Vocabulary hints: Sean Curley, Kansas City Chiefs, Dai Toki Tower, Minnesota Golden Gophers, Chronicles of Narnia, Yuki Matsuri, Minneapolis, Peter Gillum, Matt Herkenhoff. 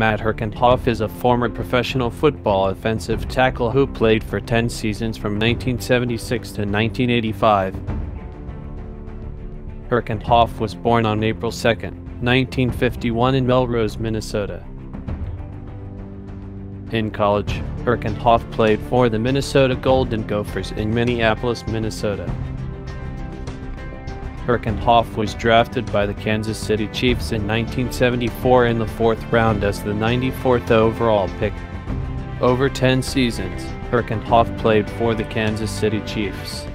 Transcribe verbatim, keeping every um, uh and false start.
Matt Herkenhoff is a former professional football offensive tackle who played for ten seasons from nineteen seventy-six to nineteen eighty-five. Herkenhoff was born on April second, nineteen fifty-one in Melrose, Minnesota. In college, Herkenhoff played for the Minnesota Golden Gophers in Minneapolis, Minnesota. Herkenhoff was drafted by the Kansas City Chiefs in nineteen seventy-four in the fourth round as the ninety-fourth overall pick. Over ten seasons, Herkenhoff played for the Kansas City Chiefs.